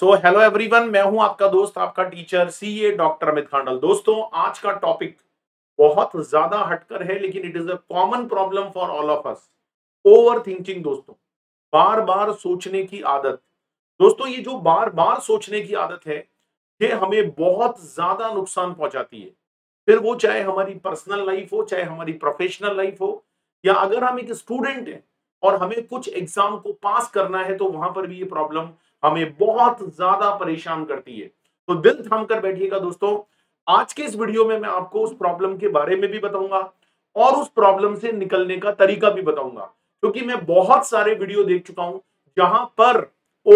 So hello everyone, मैं हूं आपका दोस्त, आपका teacher CA doctor Amit Khandal. दोस्तों, आज का टॉपिक बहुत ज्यादा हटकर है, लेकिन it is a common problem for all of us, overthinking. दोस्तों, बार बार सोचने की आदत। दोस्तों, ये जो बार बार सोचने की आदत है, ये हमें बहुत ज्यादा नुकसान पहुंचाती है। फिर वो चाहे हमारी पर्सनल लाइफ हो, चाहे हमारी प्रोफेशनल लाइफ हो, या अगर हम एक स्टूडेंट हैं और हमें कुछ एग्जाम को पास करना है तो वहां पर भी ये प्रॉब्लम हमें बहुत ज्यादा परेशान करती है। तो दिल थाम कर बैठिएगा दोस्तों, आज के इस वीडियो में मैं आपको उस प्रॉब्लम के बारे में भी बताऊंगा और उस प्रॉब्लम से निकलने का तरीका भी बताऊंगा, क्योंकि मैं बहुत सारे वीडियो देख चुका हूं जहां पर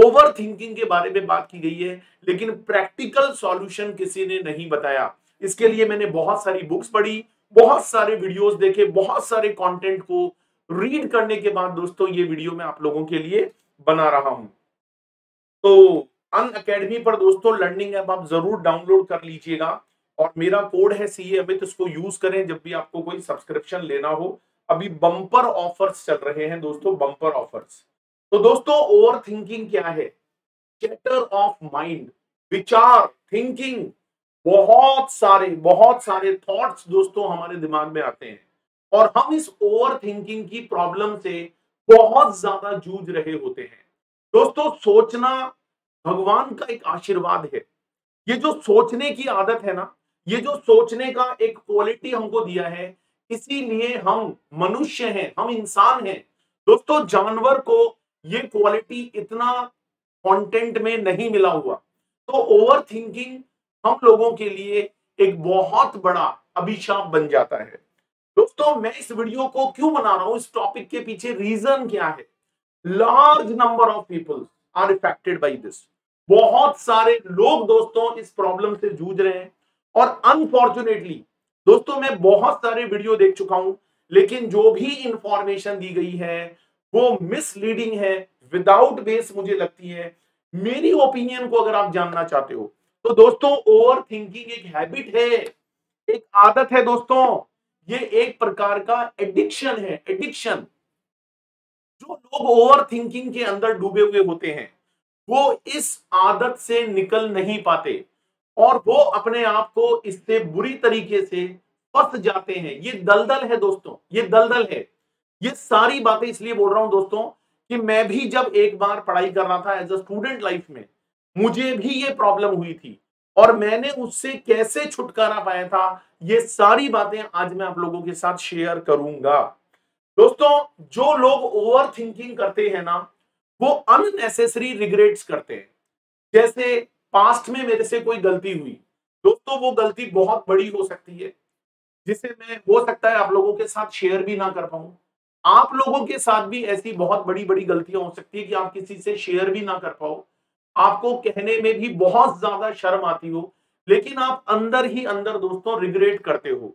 ओवर थिंकिंग के बारे में बात की गई है, लेकिन प्रैक्टिकल सॉल्यूशन किसी ने नहीं बताया। इसके लिए मैंने बहुत सारी बुक्स पढ़ी, बहुत सारे वीडियोस देखे, बहुत सारे कंटेंट को रीड करने के बाद दोस्तों ये वीडियो मैं आप लोगों के लिए बना रहा हूं। तो अनअकैडमी पर दोस्तों लर्निंग ऐप आप जरूर डाउनलोड कर लीजिएगा और मेरा कोड है सीए अमित, इसको यूज करें जब भी आपको कोई सब्सक्रिप्शन लेना हो। अभी बम्पर ऑफर्स चल रहे हैं दोस्तों, बम्पर ऑफर्स। तो दोस्तों, ओवर थिंकिंग क्या है? चैटर ऑफ माइंड, विचार, थिंकिंग, बहुत सारे थॉट्स दोस्तों हमारे दिमाग में आते हैं और हम इस ओवर थिंकिंग की प्रॉब्लम से बहुत ज्यादा जूझ रहे होते हैं। दोस्तों, सोचना भगवान का एक आशीर्वाद है। ये जो सोचने की आदत है ना, ये जो सोचने का एक क्वालिटी हमको दिया है, इसीलिए हम मनुष्य हैं, हम इंसान हैं। दोस्तों, जानवर को ये क्वालिटी इतना कंटेंट में नहीं मिला हुआ। तो ओवर थिंकिंग हम लोगों के लिए एक बहुत बड़ा अभिशाप बन जाता है। दोस्तों, मैं इस वीडियो को क्यों बना रहा हूं, इस टॉपिक के पीछे रीजन क्या है? Large number of people are affected by this. बहुत सारे लोग दोस्तों इस प्रॉब्लम से जूझ रहे हैं और अनफॉर्चुनेटली दोस्तों मैं बहुत सारे वीडियो देख चुका हूं, लेकिन जो भी इंफॉर्मेशन दी गई है वो मिसलीडिंग है, विदाउट बेस मुझे लगती है। मेरी ओपिनियन को अगर आप जानना चाहते हो तो दोस्तों, ओवर थिंकिंग एक हैबिट है, एक आदत है दोस्तों। ये एक प्रकार का एडिक्शन है, एडिक्शन। जो लोग ओवर थिंकिंग के अंदर डूबे हुए होते हैं वो इस आदत से निकल नहीं पाते और वो अपने आप को इससे बुरी तरीके से फंस जाते हैं। ये दलदल है दोस्तों, ये दलदल है। ये सारी बातें इसलिए बोल रहा हूं दोस्तों कि मैं भी जब एक बार पढ़ाई कर रहा था एज अ स्टूडेंट लाइफ में, मुझे भी ये प्रॉब्लम हुई थी और मैंने उससे कैसे छुटकारा पाया था, ये सारी बातें आज मैं आप लोगों के साथ शेयर करूंगा। दोस्तों, जो लोग ओवर थिंकिंग करते हैं ना, वो अननेसेसरी रिग्रेट्स करते हैं। जैसे पास्ट में मेरे से कोई गलती हुई दोस्तों, वो गलती बहुत बड़ी हो सकती है, जिसे मैं हो सकता है आप लोगों के साथ शेयर भी ना कर पाऊं। आप लोगों के साथ भी ऐसी बहुत बड़ी बड़ी गलतियां हो सकती है कि आप किसी से शेयर भी ना कर पाओ, आपको कहने में भी बहुत ज्यादा शर्म आती हो, लेकिन आप अंदर ही अंदर दोस्तों रिग्रेट करते हो,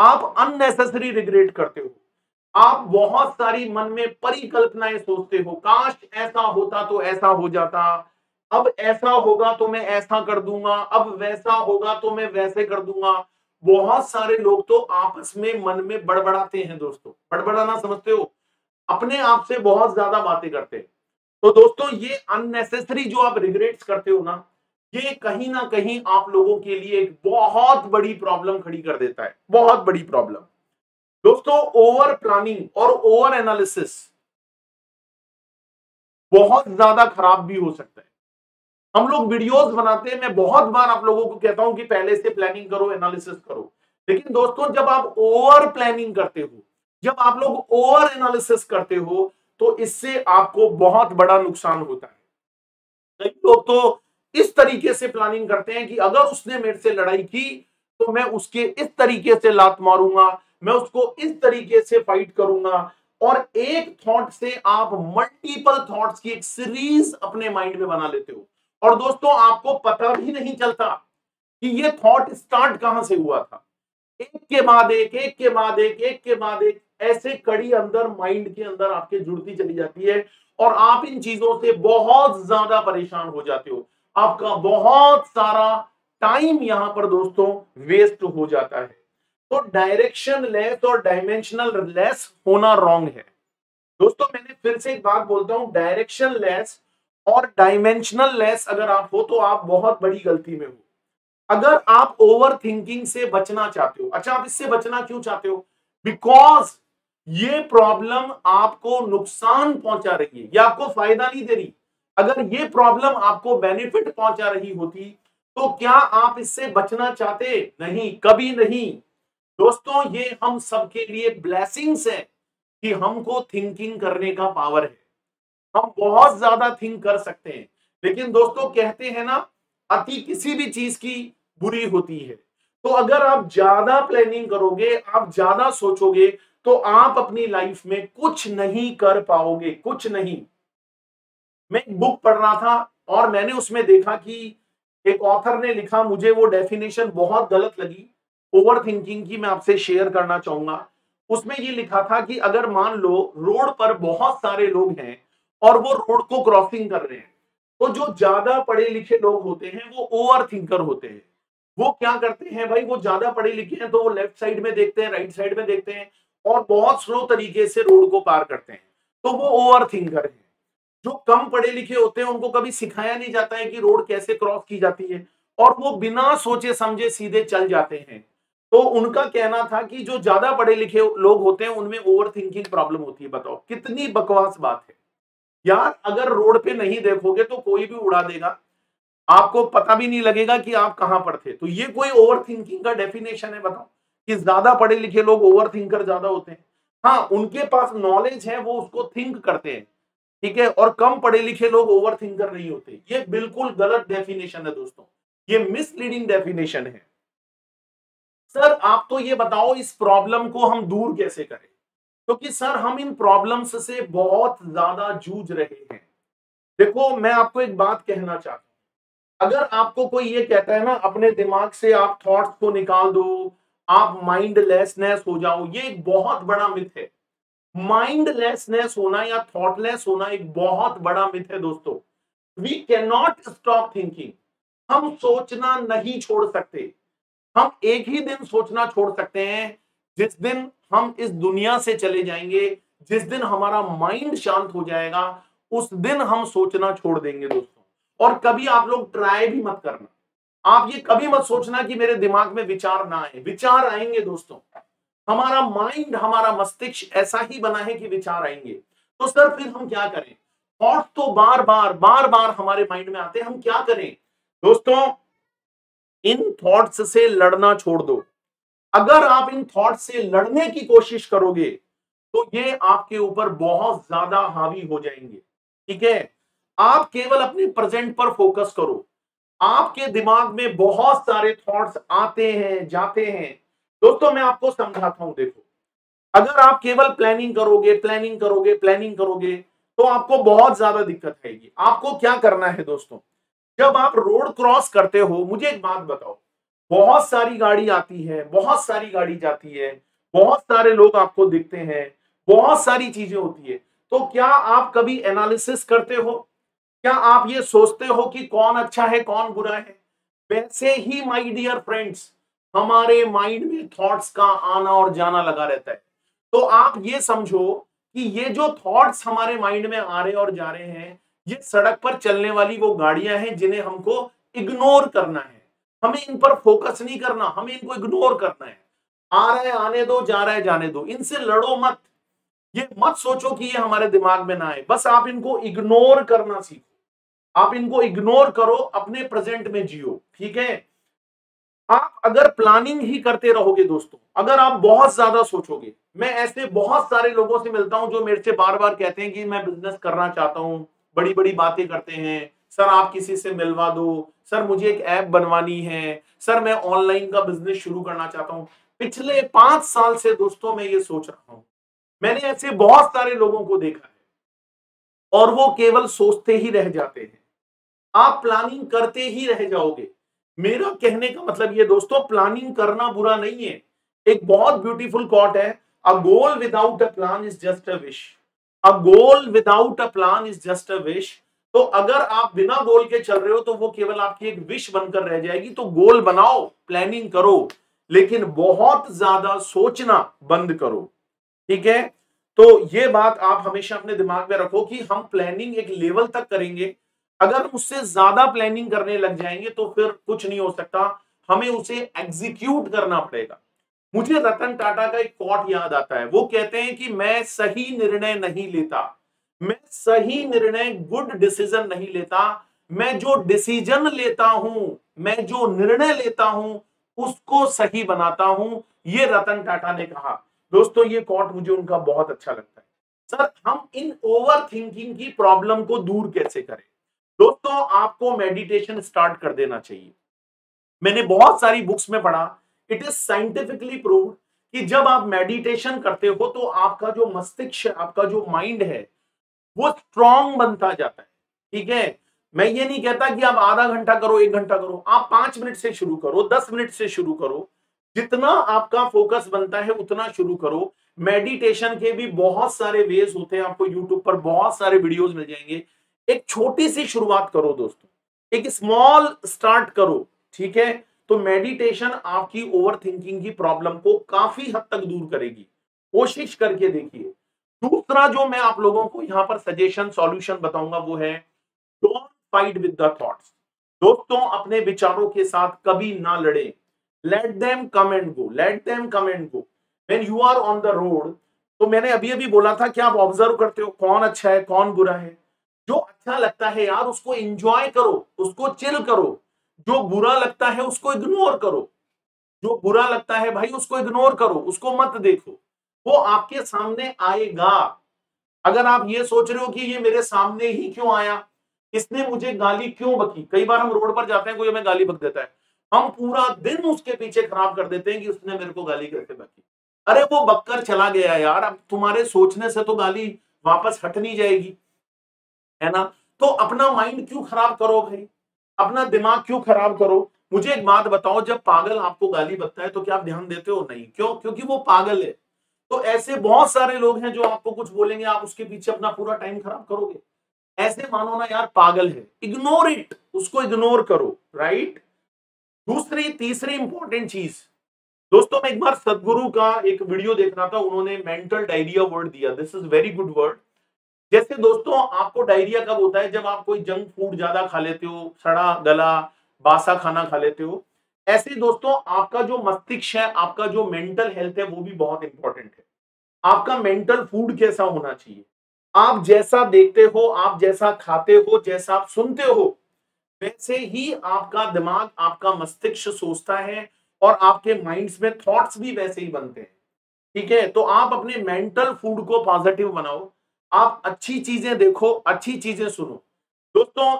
आप अननेसेसरी रिग्रेट करते हो, आप बहुत सारी मन में परिकल्पनाएं सोचते हो, काश ऐसा होता तो ऐसा हो जाता, अब ऐसा होगा तो मैं ऐसा कर दूंगा, अब वैसा होगा तो मैं वैसे कर दूंगा। बहुत सारे लोग तो आपस में मन में बड़बड़ाते हैं दोस्तों, बड़बड़ाना समझते हो, अपने आप से बहुत ज्यादा बातें करते हैं। तो दोस्तों, ये अननेसेसरी जो आप रिग्रेट्स करते हो ना, ये कहीं ना कहीं आप लोगों के लिए एक बहुत बड़ी प्रॉब्लम खड़ी कर देता है, बहुत बड़ी प्रॉब्लम। दोस्तों, ओवर प्लानिंग और ओवर एनालिसिस बहुत ज्यादा खराब भी हो सकता है। हम लोग वीडियोस बनाते हैं, मैं बहुत बार आप लोगों को कहता हूं कि पहले से प्लानिंग करो, एनालिसिस करो, लेकिन दोस्तों जब आप ओवर प्लानिंग करते हो, जब आप लोग ओवर एनालिसिस करते हो, तो इससे आपको बहुत बड़ा नुकसान होता है। कई लोग तो इस तरीके से प्लानिंग करते हैं कि अगर उसने मेरे से लड़ाई की तो मैं उसके इस तरीके से लात मारूंगा, मैं उसको इस तरीके से फाइट करूंगा, और एक थॉट से आप मल्टीपल थॉट्स की एक सीरीज अपने माइंड में बना लेते हो और दोस्तों आपको पता भी नहीं चलता कि ये थॉट स्टार्ट कहां से हुआ था। एक के बाद एक, एक के बाद एक, एक के बाद एक, ऐसे कड़ी अंदर माइंड के अंदर आपके जुड़ती चली जाती है और आप इन चीजों से बहुत ज्यादा परेशान हो जाते हो। आपका बहुत सारा टाइम यहां पर दोस्तों वेस्ट हो जाता है। तो डायरेक्शन लेस और डायमेंशनल लेस होना रॉन्ग है। दोस्तों, मैंने फिर से एक बात बोलता हूं, डायरेक्शन लेस और डायमेंशनल लेस अगर आप हो तो आप बहुत बड़ी गलती में हो। अगर आप ओवर थिंकिंग से बचना चाहते हो, अच्छा आप इससे बचना क्यों चाहते हो? बिकॉज ये प्रॉब्लम आपको नुकसान पहुंचा रही है, ये आपको फायदा नहीं दे रही। अगर ये प्रॉब्लम आपको बेनिफिट पहुंचा रही होती तो क्या आप इससे बचना चाहते? नहीं, कभी नहीं। दोस्तों ये हम सबके लिए ब्लेसिंग्स है कि हमको थिंकिंग करने का पावर है, हम बहुत ज्यादा थिंक कर सकते हैं। लेकिन दोस्तों कहते हैं ना, अति किसी भी चीज की बुरी होती है। तो अगर आप ज्यादा प्लानिंग करोगे, आप ज्यादा सोचोगे, तो आप अपनी लाइफ में कुछ नहीं कर पाओगे, कुछ नहीं। मैं एक बुक पढ़ रहा था और मैंने उसमें देखा कि एक ऑथर ने लिखा, मुझे वो डेफिनेशन बहुत गलत लगी ओवरथिंकिंग की, मैं आपसे शेयर करना चाहूंगा। उसमें ये लिखा था कि अगर मान लो रोड पर बहुत सारे लोग हैं और वो रोड को क्रॉसिंग कर रहे हैं, तो जो ज्यादा पढ़े लिखे लोग होते हैं वो ओवर थिंकर होते हैं। वो क्या करते हैं भाई, वो ज्यादा पढ़े लिखे हैं तो वो लेफ्ट साइड में देखते हैं, राइट साइड में देखते हैं और बहुत स्लो तरीके से रोड को पार करते हैं, तो वो ओवर थिंकर है। जो कम पढ़े लिखे होते हैं उनको कभी सिखाया नहीं जाता है कि रोड कैसे क्रॉस की जाती है और वो बिना सोचे समझे सीधे चल जाते हैं। तो उनका कहना था कि जो ज्यादा पढ़े लिखे लोग होते हैं उनमें ओवर थिंकिंग प्रॉब्लम होती है। बताओ कितनी बकवास बात है यार। अगर रोड पे नहीं देखोगे तो कोई भी उड़ा देगा, आपको पता भी नहीं लगेगा कि आप कहां पर थे। तो ये कोई ओवर थिंकिंग का डेफिनेशन है? बताओ कि ज्यादा पढ़े लिखे लोग ओवर थिंकर ज्यादा होते हैं। हाँ, उनके पास नॉलेज है, वो उसको थिंक करते हैं, ठीक है, और कम पढ़े लिखे लोग ओवर थिंकर नहीं होते। ये बिल्कुल गलत डेफिनेशन है दोस्तों, ये मिसलीडिंग डेफिनेशन है। सर आप तो ये बताओ इस प्रॉब्लम को हम दूर कैसे करें? क्योंकि सर हम इन प्रॉब्लम्स से बहुत ज्यादा जूझ रहे हैं। देखो मैं आपको एक बात कहना चाहता हूं, अगर आपको कोई ये कहता है ना अपने दिमाग से आप थॉट्स को निकाल दो, आप माइंडलेसनेस हो जाओ, ये एक बहुत बड़ा मिथ है। माइंडलेसनेस होना या थॉटलेस होना एक बहुत बड़ा मिथ है दोस्तों। We can not stop thinking, हम सोचना नहीं छोड़ सकते। हम एक ही दिन सोचना छोड़ सकते हैं जिस दिन हम इस दुनिया से चले जाएंगे, जिस दिन हमारा माइंड शांत हो जाएगा उस दिन हम सोचना छोड़ देंगे दोस्तों। और कभी आप लोग ट्राई भी मत करना, आप ये कभी मत सोचना कि मेरे दिमाग में विचार ना आए। विचार आएंगे दोस्तों, हमारा माइंड, हमारा मस्तिष्क ऐसा ही बना है कि विचार आएंगे। तो सर फिर हम क्या करें? थॉट तो बार बार हमारे माइंड में आते हैं, हम क्या करें? दोस्तों इन थॉट्स से लड़ना छोड़ दो। अगर आप इन थॉट से लड़ने की कोशिश करोगे तो ये आपके ऊपर बहुत ज्यादा हावी हो जाएंगे, ठीक है। आप केवल अपने प्रेजेंट पर फोकस करो। आपके दिमाग में बहुत सारे थॉट्स आते हैं, जाते हैं। दोस्तों मैं आपको समझाता हूं, देखो अगर आप केवल प्लानिंग करोगे तो आपको बहुत ज्यादा दिक्कत आएगी। आपको क्या करना है दोस्तों, जब आप रोड क्रॉस करते हो, मुझे एक बात बताओ, बहुत सारी गाड़ी आती है, बहुत सारी गाड़ी जाती है, बहुत सारे लोग आपको दिखते हैं, बहुत सारी चीजें होती है, तो क्या आप कभी एनालिसिस करते हो? क्या आप ये सोचते हो कि कौन अच्छा है कौन बुरा है? वैसे ही माय डियर फ्रेंड्स, हमारे माइंड में थॉट्स का आना और जाना लगा रहता है। तो आप ये समझो कि ये जो थॉट्स हमारे माइंड में आ रहे और जा रहे हैं, ये सड़क पर चलने वाली वो गाड़ियां हैं जिन्हें हमको इग्नोर करना है। हमें इन पर फोकस नहीं करना, हमें इनको इग्नोर करना है। आ रहा है आने दो, जा रहा है जाने दो, इनसे लड़ो मत। ये मत सोचो कि ये हमारे दिमाग में ना आए, बस आप इनको इग्नोर करना सीखो। आप इनको इग्नोर करो, अपने प्रेजेंट में जियो, ठीक है। आप अगर प्लानिंग ही करते रहोगे दोस्तों, अगर आप बहुत ज्यादा सोचोगे, मैं ऐसे बहुत सारे लोगों से मिलता हूं जो मेरे से बार बार कहते हैं कि मैं बिजनेस करना चाहता हूं, बड़ी बड़ी बातें करते हैं, सर आप किसी से मिलवा दो, सर मुझे एक ऐप बनवानी है, सर मैं ऑनलाइन का बिजनेस शुरू करना चाहता हूं। पिछले 5 साल से दोस्तों मैं ये सोच रहा हूं, मैंने ऐसे बहुत सारे लोगों को देखा है और वो केवल सोचते ही रह जाते हैं। आप प्लानिंग करते ही रह जाओगे। मेरा कहने का मतलब ये दोस्तों, प्लानिंग करना बुरा नहीं है। एक बहुत ब्यूटीफुल कोट है, a goal without a plan is just a wish, a goal without a plan is just a wish. तो अगर आप बिना गोल के चल रहे हो तो वो केवल आपकी एक विश बनकर रह जाएगी। तो गोल बनाओ, प्लानिंग करो, लेकिन बहुत ज्यादा सोचना बंद करो, ठीक है। तो ये बात आप हमेशा अपने दिमाग में रखो कि हम प्लानिंग एक लेवल तक करेंगे अगर उससे ज्यादा प्लानिंग करने लग जाएंगे तो फिर कुछ नहीं हो सकता, हमें उसे एग्जीक्यूट करना पड़ेगा। मुझे रतन टाटा का एक कोट याद आता है, वो कहते हैं कि मैं सही निर्णय नहीं लेता, मैं सही निर्णय गुड डिसीजन नहीं लेता, मैं जो डिसीजन लेता हूं, मैं जो निर्णय लेता हूं उसको सही बनाता हूं, ये रतन टाटा ने कहा। दोस्तों ये कोट मुझे उनका बहुत अच्छा लगता है। सर हम इन ओवर थिंकिंग की प्रॉब्लम को दूर कैसे करें? दोस्तों आपको मेडिटेशन स्टार्ट कर देना चाहिए। मैंने बहुत सारी बुक्स में पढ़ा, इट इज साइंटिफिकली प्रूव्ड कि जब आप मेडिटेशन करते हो तो आपका जो मस्तिष्क है, आपका जो माइंड है, वो स्ट्रांग बनता जाता है। ठीक है, मैं ये नहीं कहता कि आप आधा घंटा करो, एक घंटा करो, आप 5 मिनट से शुरू करो, 10 मिनट से शुरू करो, जितना आपका फोकस बनता है उतना शुरू करो। मेडिटेशन के भी बहुत सारे वेज होते हैं, आपको यूट्यूब पर बहुत सारे वीडियोस मिल जाएंगे। एक छोटी सी शुरुआत करो दोस्तों, एक स्मॉल स्टार्ट करो। ठीक है, तो मेडिटेशन आपकी ओवर थिंकिंग की प्रॉब्लम को काफी हद तक दूर करेगी, कोशिश करके देखिए। दूसरा जो मैं आप लोगों को यहाँ पर सजेशन सॉल्यूशन बताऊंगा वो है don't fight with the thoughts. दोस्तों अपने विचारों के साथ कभी ना लड़े, let them come and go, let them come and go. When you are on the road, तो मैंने अभी बोला था कि आप ऑब्जर्व करते हो कौन अच्छा है कौन बुरा है। जो अच्छा लगता है यार उसको एंजॉय करो, उसको चिल करो, जो बुरा लगता है उसको इग्नोर करो, जो बुरा लगता है भाई उसको इग्नोर करो, उसको मत देखो, वो आपके सामने आएगा। अगर आप ये सोच रहे हो कि ये मेरे सामने ही क्यों आया, इसने मुझे गाली क्यों बकी, कई बार हम रोड पर जाते हैं कोई हमें गाली बक देता है, हम पूरा दिन उसके पीछे खराब कर देते हैं कि उसने मेरे को गाली कैसे बकी। अरे वो बक्कर चला गया यार, अब तुम्हारे सोचने से तो गाली वापस हट नहीं जाएगी, है ना। तो अपना माइंड क्यों खराब करो भाई, अपना दिमाग क्यों खराब करो। मुझे एक बात बताओ, जब पागल आपको गाली बकता है तो क्या आप ध्यान देते हो? नहीं, क्यों? क्योंकि वो पागल है। तो ऐसे बहुत सारे लोग हैं जो आपको कुछ बोलेंगे, आप उसके पीछे अपना पूरा टाइम खराब करोगे। ऐसे मानो ना यार पागल है, इग्नोर इट, उसको इग्नोर करो। राइट, तीसरी इंपॉर्टेंट चीज दोस्तों, मैं एक बार सदगुरु का एक वीडियो देख रहा था, उन्होंने मेंटल डायरिया वर्ड दिया, this is very good word. जैसे दोस्तों आपको डायरिया कब होता है? जब आप कोई जंक फूड ज्यादा खा लेते हो, सड़ा गला बासा खाना खा लेते हो। ऐसे दोस्तों आपका जो मस्तिष्क है, आपका जो मेंटल हेल्थ है वो भी बहुत इंपॉर्टेंट है। आपका मेंटल फूड कैसा होना चाहिए? आप जैसा देखते हो, आप जैसा खाते हो, जैसा आप सुनते हो, वैसे ही आपका दिमाग, आपका मस्तिष्क सोचता है और आपके माइंड्स में थॉट्स भी वैसे ही बनते हैं। ठीक है, तो आप अपने मेंटल फूड को पॉजिटिव बनाओ, आप अच्छी चीजें देखो, अच्छी चीजें सुनो। दोस्तों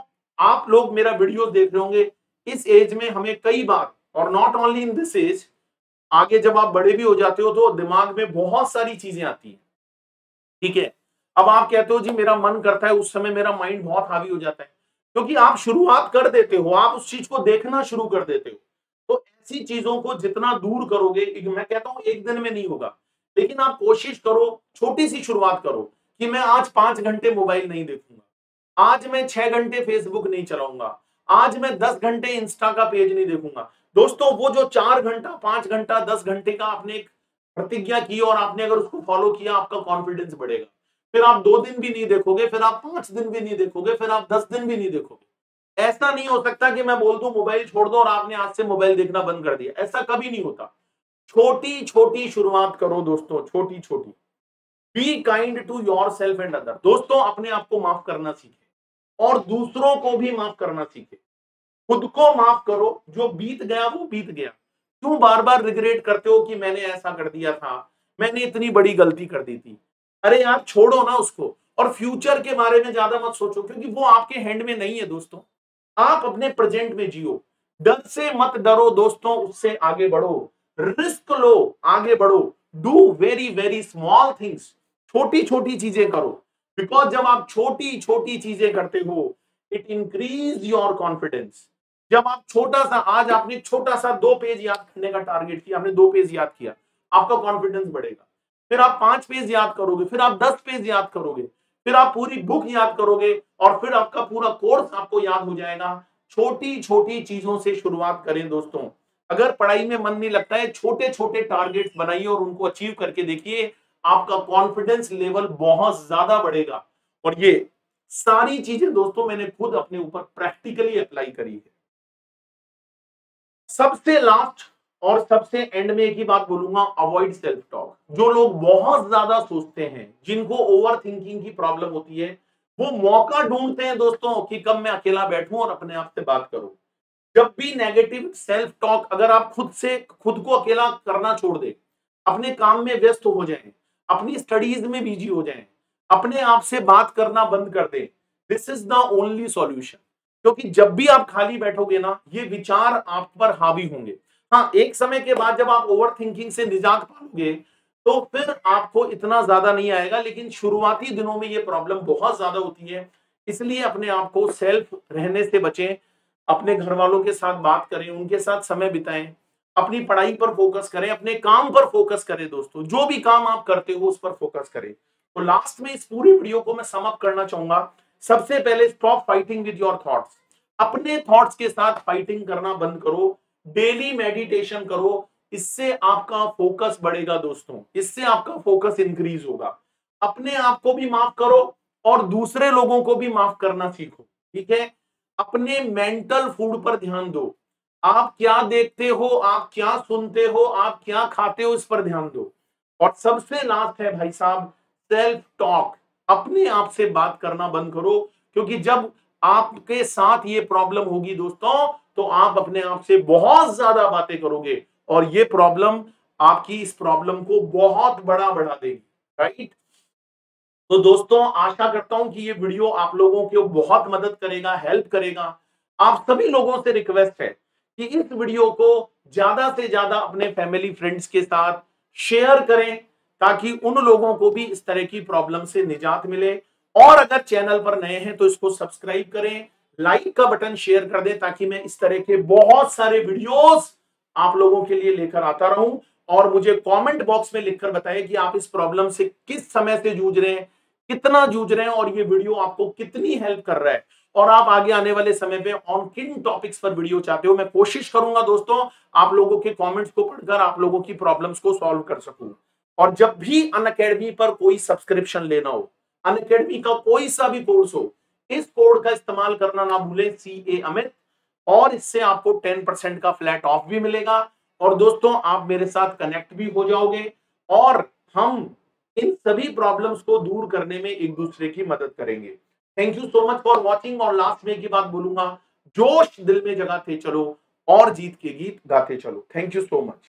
आप लोग मेरा वीडियो देख रहे होंगे, इस एज में हमें कई बार, और not only in this age, आगे जब आप बड़े भी हो जाते हो तो दिमाग में बहुत सारी चीजें आती हैं। ठीक है, अब आप कहते हो जी मेरा मन करता है, उस समय मेरा माइंड बहुत हावी हो जाता है, क्योंकि आप शुरुआत कर देते हो, आप उस चीज को देखना शुरू कर देते हो। तो ऐसी चीजों को जितना दूर करोगे, मैं कहता हूं एक दिन में नहीं होगा, लेकिन आप कोशिश करो, छोटी सी शुरुआत करो कि मैं आज 5 घंटे मोबाइल नहीं देखूंगा, आज मैं 6 घंटे फेसबुक नहीं चलाऊंगा, आज मैं 10 घंटे इंस्टा का पेज नहीं देखूंगा। दोस्तों वो जो 4 घंटा 5 घंटा 10 घंटे का आपने एक प्रतिज्ञा की और आपने अगर उसको फॉलो किया, आपका कॉन्फिडेंस बढ़ेगा। फिर आप 2 दिन भी नहीं देखोगे, फिर आप 5 दिन भी नहीं देखोगे, फिर आप 10 दिन भी नहीं देखोगे। ऐसा नहीं हो सकता कि मैं बोल दूं मोबाइल छोड़ दो और आपने आज से मोबाइल देखना बंद कर दिया, ऐसा कभी नहीं होता। छोटी छोटी शुरुआत करो दोस्तों, छोटी छोटी। Be kind to yourself and other. दोस्तों अपने आप को माफ करना सीखे और दूसरों को भी माफ करना सीखे। खुद को माफ करो, जो बीत गया वो बीत गया। क्यों बार बार रिग्रेट करते हो कि मैंने ऐसा कर दिया था, मैंने इतनी बड़ी गलती कर दी थी? अरे यार छोड़ो ना उसको, और फ्यूचर के बारे में ज्यादा मत सोचो क्योंकि वो आपके हैंड में नहीं है। दोस्तों आप अपने प्रेजेंट में जियो, डर से मत डरो दोस्तों, उससे आगे बढ़ो, रिस्क लो, आगे बढ़ो। Do very very small things, छोटी छोटी चीजें करो, बिकॉज जब आप छोटी छोटी चीजें करते हो इट इंक्रीज योर कॉन्फिडेंस। जब आप छोटा सा, आज आपने छोटा सा 2 पेज याद करने का टारगेट किया, आपने 2 पेज याद किया, आपका कॉन्फिडेंस बढ़ेगा। फिर आप 5 पेज याद करोगे, फिर आप 10 पेज याद करोगे, फिर आप पूरी बुक याद करोगे, और फिर आपका पूरा कोर्स आपको याद हो जाएगा। छोटी छोटी चीजों से शुरुआत करें दोस्तों। अगर पढ़ाई में मन नहीं लगता है, छोटे छोटे टारगेट्स बनाइए और उनको अचीव करके देखिए, आपका कॉन्फिडेंस लेवल बहुत ज्यादा बढ़ेगा। और ये सारी चीजें दोस्तों मैंने खुद अपने ऊपर प्रैक्टिकली अप्लाई करी है। सबसे लास्ट और सबसे एंड में एक ही बात बोलूंगा, अवॉइड सेल्फ टॉक। जो लोग बहुत ज्यादा सोचते हैं, जिनको ओवर थिंकिंग की प्रॉब्लम होती है, वो मौका ढूंढते हैं दोस्तों कि कब मैं अकेला बैठूं और अपने आप से बात करूं। जब भी नेगेटिव सेल्फ टॉक, अगर आप खुद को अकेला करना छोड़ दें, अपने काम में व्यस्त हो जाएं, अपनी स्टडीज में बिजी हो जाएं, अपने आप से बात करना बंद कर दें, this is the only solution. क्योंकि जब भी आप खाली बैठोगे ना, ये विचार आप पर हावी होंगे। हाँ, एक समय के बाद जब आप ओवर थिंकिंग से निजात पाओगे तो फिर आपको इतना ज्यादा नहीं आएगा, लेकिन शुरुआती दिनों में ये प्रॉब्लम बहुत ज्यादा होती है। इसलिए अपने आप को सेल्फ रहने से बचें, अपने घर वालों के साथ बात करें, उनके साथ समय बिताएं, अपनी पढ़ाई पर फोकस करें, अपने काम पर फोकस करें। दोस्तों जो भी काम आप करते हो उस पर फोकस करें। तो लास्ट में इस पूरी वीडियो को मैं समाप्त करना चाहूंगा। सबसे पहले, stop fighting with your thoughts. अपने थॉट्स के साथ फाइटिंग करना बंद करो, डेली मेडिटेशन करो, इससे आपका फोकस बढ़ेगा दोस्तों, इससे आपका फोकस इंक्रीज होगा। अपने आप को भी माफ करो और दूसरे लोगों को भी माफ करना सीखो, ठीक है। अपने मेंटल फूड पर ध्यान दो, आप क्या देखते हो, आप क्या सुनते हो, आप क्या खाते हो, इस पर ध्यान दो। और सबसे लास्ट है भाई साहब, सेल्फ टॉक। अपने आप से बात करना बंद करो, क्योंकि जब आपके साथ ये प्रॉब्लम होगी दोस्तों तो आप अपने आप से बहुत ज्यादा बातें करोगे और ये प्रॉब्लम आपकी इस प्रॉब्लम को बहुत बड़ा बढ़ा देगी, राइट। तो दोस्तों आशा करता हूं कि ये वीडियो आप लोगों को बहुत मदद करेगा, हेल्प करेगा। आप सभी लोगों से रिक्वेस्ट है कि इस वीडियो को ज्यादा से ज्यादा अपने फैमिली फ्रेंड्स के साथ शेयर करें, ताकि उन लोगों को भी इस तरह की प्रॉब्लम से निजात मिले। और अगर चैनल पर नए हैं तो इसको सब्सक्राइब करें, लाइक का बटन शेयर कर दें, ताकि मैं इस तरह के बहुत सारे वीडियोस आप लोगों के लिए लेकर आता रहूं। और मुझे कमेंट बॉक्स में लिखकर बताएं कि आप इस प्रॉब्लम से किस समय से जूझ रहे हैं, कितना जूझ रहे हैं और ये वीडियो आपको कितनी हेल्प कर रहा है, और आप आगे आने वाले समय पे ऑन किन टॉपिक्स पर वीडियो चाहते हो। मैं कोशिश करूंगा दोस्तों आप लोगों के कमेंट्स को पढ़कर आप लोगों की प्रॉब्लम्स को सॉल्व कर सकूं। और जब भी अनअकैडमी पर कोई सब्सक्रिप्शन लेना हो, अनअकैडमी का कोई सा भी कोर्स हो, इस कोड का इस्तेमाल करना ना भूलें, CA अमित, और इससे आपको 10% का फ्लैट ऑफ भी मिलेगा। और दोस्तों आप मेरे साथ कनेक्ट भी हो जाओगे और हम इन सभी प्रॉब्लम्स को दूर करने में एक दूसरे की मदद करेंगे। Thank you so much for watching. और लास्ट में की बात बोलूंगा, जोश दिल में जगाते चलो और जीत के गीत गाते चलो। Thank you so much.